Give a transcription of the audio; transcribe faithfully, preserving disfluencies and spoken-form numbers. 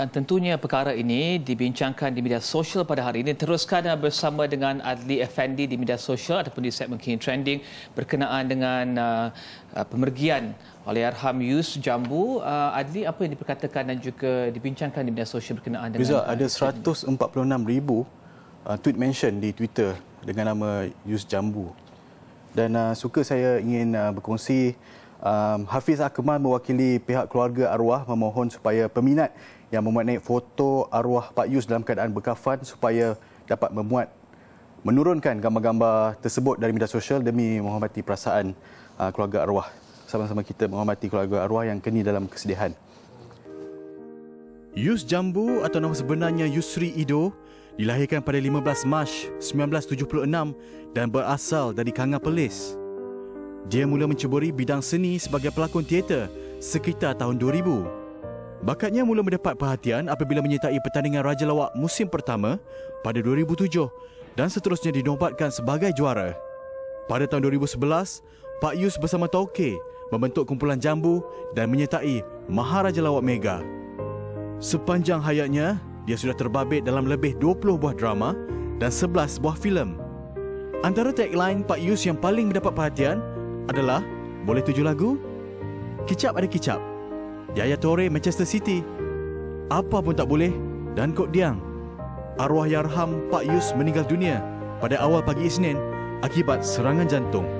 Dan tentunya perkara ini dibincangkan di media sosial pada hari ini. Teruskan bersama dengan Adli Effendi di media sosial ataupun di segmen King Trending berkenaan dengan uh, pemergian oleh Arham Yus Jambu. Uh, Adli, apa yang diperkatakan dan juga dibincangkan di media sosial berkenaan dengan... Bisa, ada seratus empat puluh enam ribu uh, tweet mention di Twitter dengan nama Yus Jambu. Dan uh, suka saya ingin uh, berkongsi. Um, Hafiz Akhman mewakili pihak keluarga arwah memohon supaya peminat yang memuat naik foto arwah Pak Yus dalam keadaan berkafan supaya dapat memuat menurunkan gambar-gambar tersebut dari media sosial demi menghormati perasaan uh, keluarga arwah. Sama-sama kita menghormati keluarga arwah yang kini dalam kesedihan. Yus Jambu atau nama sebenarnya Yusri Ido dilahirkan pada lima belas Mac seribu sembilan ratus tujuh puluh enam dan berasal dari Kangar Perlis. Dia mula menceburi bidang seni sebagai pelakon teater sekitar tahun dua ribu. Bakatnya mula mendapat perhatian apabila menyertai pertandingan Raja Lawak musim pertama pada dua ribu tujuh dan seterusnya dinobatkan sebagai juara. Pada tahun dua ribu sebelas, Pak Yus bersama Tauke membentuk kumpulan Jambu dan menyertai Maharaja Lawak Mega. Sepanjang hayatnya, dia sudah terbabit dalam lebih dua puluh buah drama dan sebelas buah filem. Antara tagline Pak Yus yang paling mendapat perhatian adalah boleh tujuh lagu, kicap ada kicap, Yaya Toure Manchester City, apa pun tak boleh dan kod diang. Arwah Yarham Pak Yus meninggal dunia pada awal pagi Isnin akibat serangan jantung.